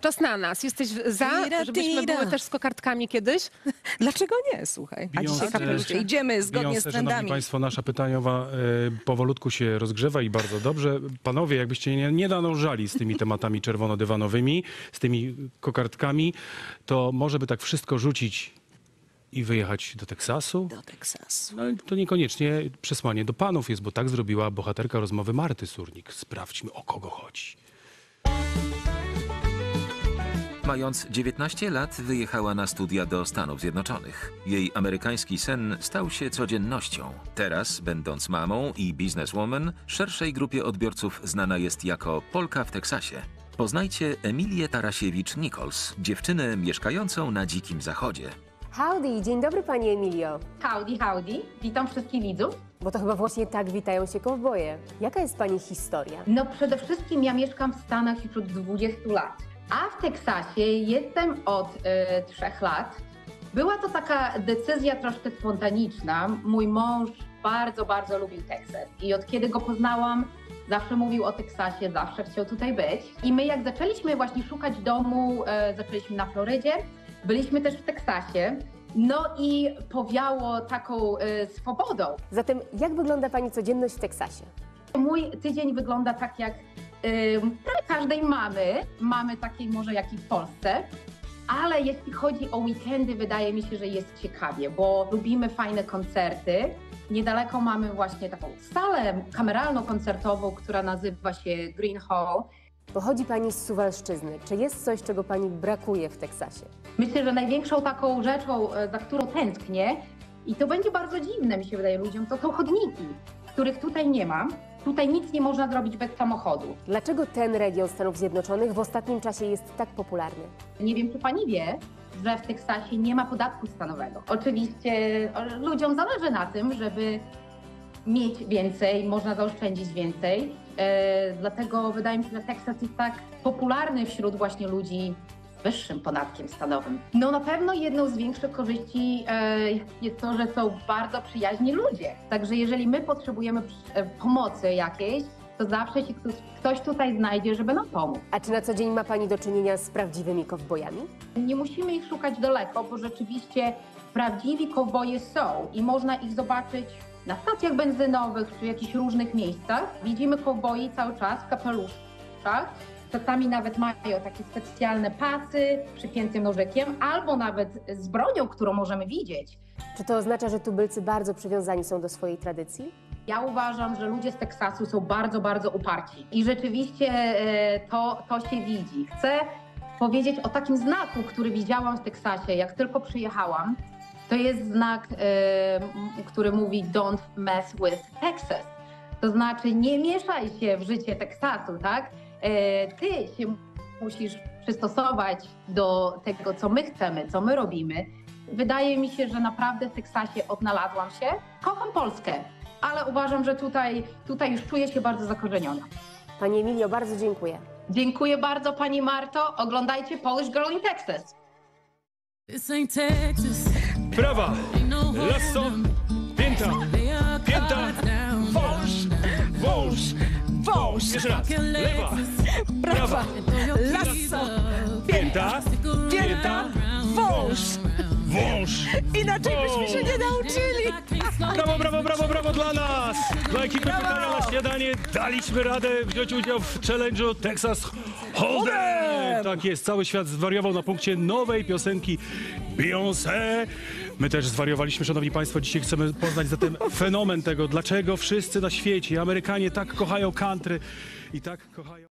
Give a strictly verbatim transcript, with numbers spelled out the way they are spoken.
Czas na nas. Jesteś za, żebyśmy były też z kokardkami kiedyś? Dlaczego nie, słuchaj? Beyoncé, a dzisiaj kapelusze. Idziemy zgodnie Beyoncé, z trendami. Szanowni Państwo, nasza pytaniowa e, powolutku się rozgrzewa i bardzo dobrze. Panowie, jakbyście nie, nie nadążali z tymi tematami czerwono-dywanowymi, z tymi kokardkami, to może by tak wszystko rzucić i wyjechać do Teksasu? Do Teksasu. No, to niekoniecznie przesłanie do panów jest, bo tak zrobiła bohaterka rozmowy Marty Surnik. Sprawdźmy, o kogo chodzi. Mając dziewiętnaście lat, wyjechała na studia do Stanów Zjednoczonych. Jej amerykański sen stał się codziennością. Teraz, będąc mamą i bizneswoman, szerszej grupie odbiorców znana jest jako Polka w Teksasie. Poznajcie Emilię Tarasiewicz Nichols, dziewczynę mieszkającą na Dzikim Zachodzie. Howdy, dzień dobry Pani Emilio. Howdy, howdy. Witam wszystkich widzów. Bo to chyba właśnie tak witają się kowboje. Jaka jest Pani historia? No przede wszystkim ja mieszkam w Stanach już od dwudziestu lat. A w Teksasie jestem od y, trzech lat. Była to taka decyzja troszkę spontaniczna. Mój mąż bardzo, bardzo lubił Teksas i od kiedy go poznałam, zawsze mówił o Teksasie, zawsze chciał tutaj być. I my jak zaczęliśmy właśnie szukać domu, y, zaczęliśmy na Florydzie, byliśmy też w Teksasie. No i powiało taką y, swobodą. Zatem jak wygląda Pani codzienność w Teksasie? Mój tydzień wygląda tak jak prawie każdej mamy, mamy takiej może jak i w Polsce, ale jeśli chodzi o weekendy, wydaje mi się, że jest ciekawie, bo lubimy fajne koncerty. Niedaleko mamy właśnie taką salę kameralno-koncertową, która nazywa się Green Hall. Pochodzi Pani z Suwalszczyzny. Czy jest coś, czego Pani brakuje w Teksasie? Myślę, że największą taką rzeczą, za którą tęsknię, i to będzie bardzo dziwne, mi się wydaje, ludziom, to są chodniki, których tutaj nie ma. Tutaj nic nie można zrobić bez samochodu. Dlaczego ten region Stanów Zjednoczonych w ostatnim czasie jest tak popularny? Nie wiem, czy Pani wie, że w Teksasie nie ma podatku stanowego. Oczywiście ludziom zależy na tym, żeby mieć więcej, można zaoszczędzić więcej. E, dlatego wydaje mi się, że Teksas jest tak popularny wśród właśnie ludzi z wyższym podatkiem stanowym. No na pewno jedną z większych korzyści e, jest to, że są bardzo przyjaźni ludzie. Także jeżeli my potrzebujemy e, pomocy jakiejś, to zawsze się ktoś, ktoś tutaj znajdzie, żeby nam pomóc. A czy na co dzień ma Pani do czynienia z prawdziwymi kowbojami? Nie musimy ich szukać daleko, bo rzeczywiście prawdziwi kowboje są i można ich zobaczyć na stacjach benzynowych czy jakichś różnych miejscach. Widzimy kowboi cały czas w kapeluszach. Czasami nawet mają takie specjalne pasy przypięte nożykiem albo nawet z bronią, którą możemy widzieć. Czy to oznacza, że tubylcy bardzo przywiązani są do swojej tradycji? Ja uważam, że ludzie z Teksasu są bardzo, bardzo uparci i rzeczywiście to, to się widzi. Chcę powiedzieć o takim znaku, który widziałam w Teksasie, jak tylko przyjechałam. To jest znak, który mówi "Don't mess with Texas". To znaczy nie mieszaj się w życie Teksasu, tak? Ty się musisz przystosować do tego, co my chcemy, co my robimy. Wydaje mi się, że naprawdę w Teksasie odnalazłam się. Kocham Polskę, ale uważam, że tutaj, tutaj już czuję się bardzo zakorzeniona. Pani Emilio, bardzo dziękuję. Dziękuję bardzo Pani Marto. Oglądajcie Polish Girl in Texas. Prawa, lasso, pięta, pięta, wąż, wąż. Wąż, lewa, prawa, lasso, pięta, pięta, wąż, wąż. Inaczej byśmy się nie nauczyli. Brawo, brawo, brawo, brawo dla nas. Dla ekipy Pytania na Śniadanie daliśmy radę wziąć udział w challenge'u Texas Hold'em. Tak jest, cały świat zwariował na punkcie nowej piosenki Beyoncé. My też zwariowaliśmy, Szanowni Państwo, dzisiaj chcemy poznać zatem fenomen tego, dlaczego wszyscy na świecie, Amerykanie tak kochają country i tak kochają...